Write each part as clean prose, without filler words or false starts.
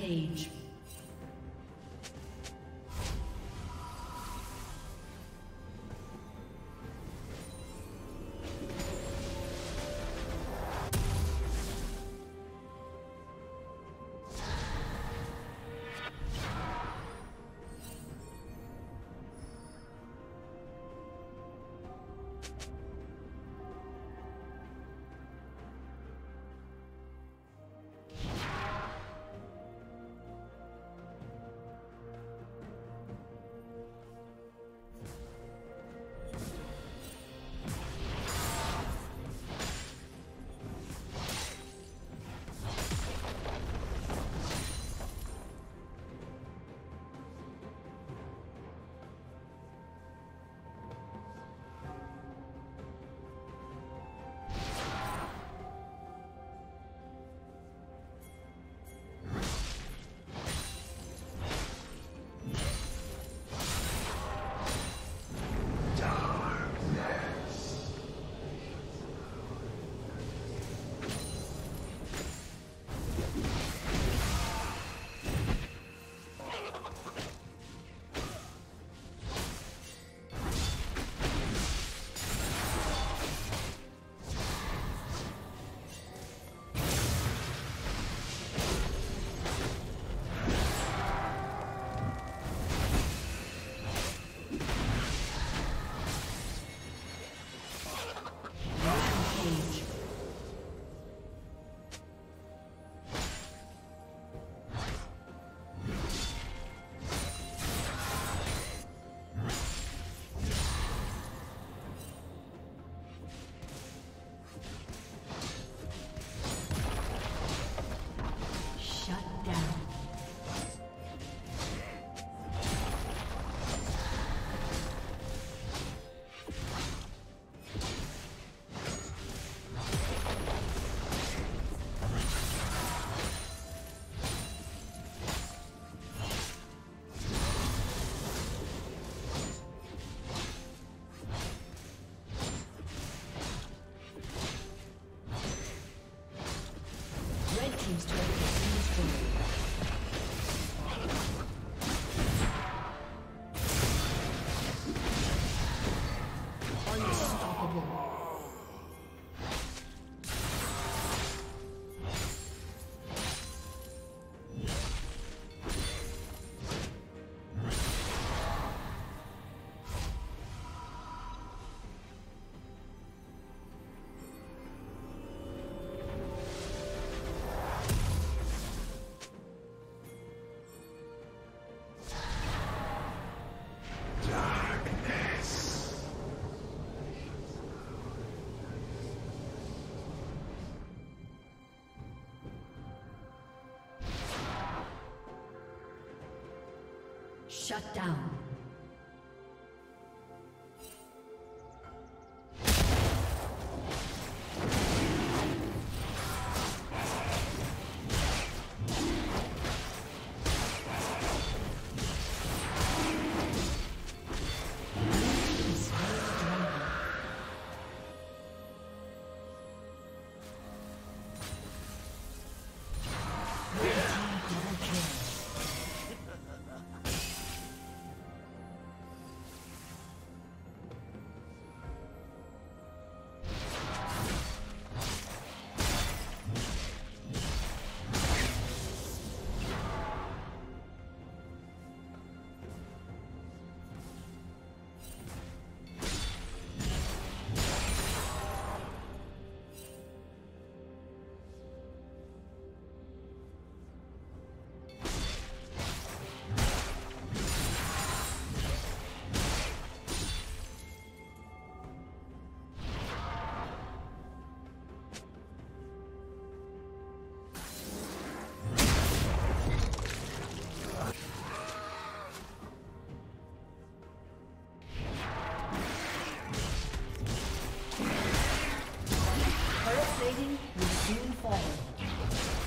page. Shut down.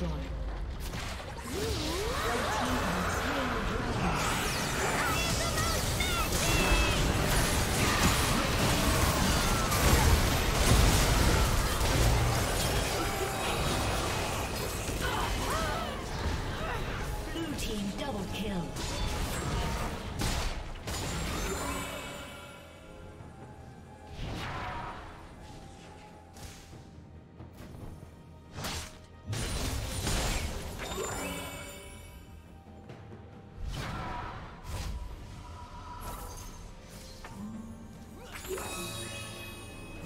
Red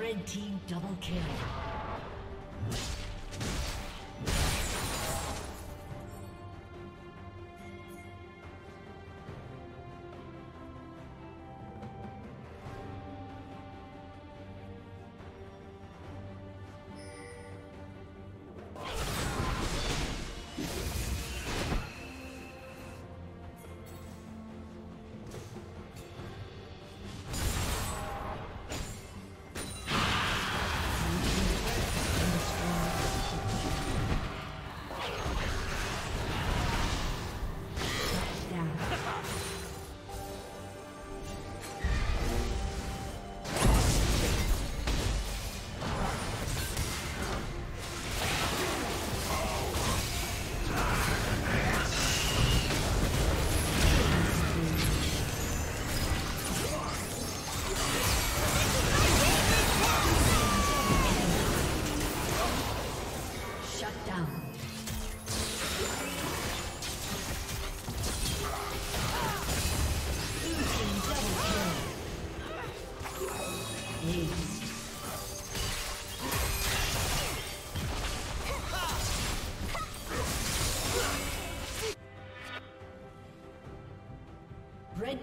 Red team double kill. Red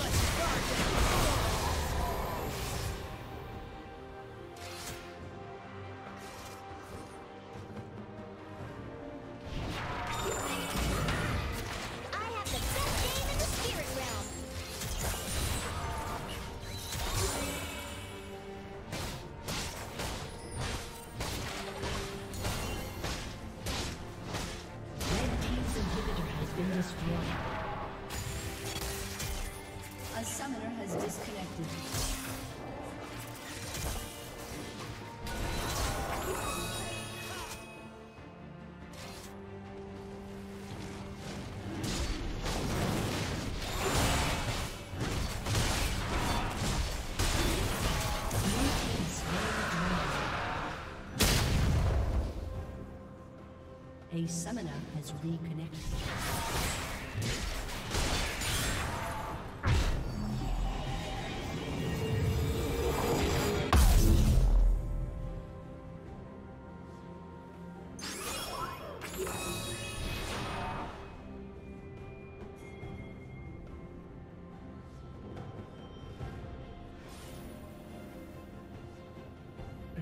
You First one. A summoner has disconnected. A summoner has reconnected.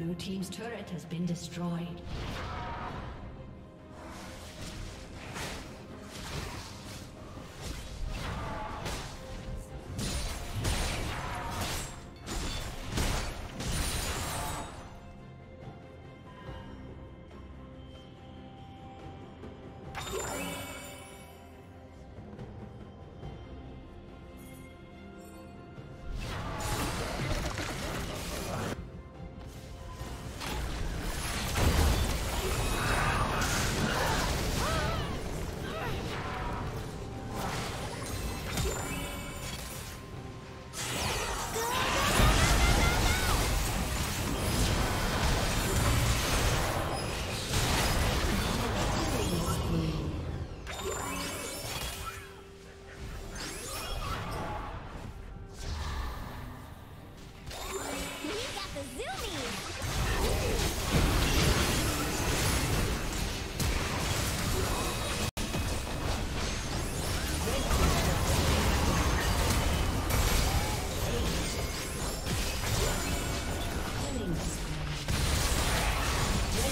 Blue team's turret has been destroyed.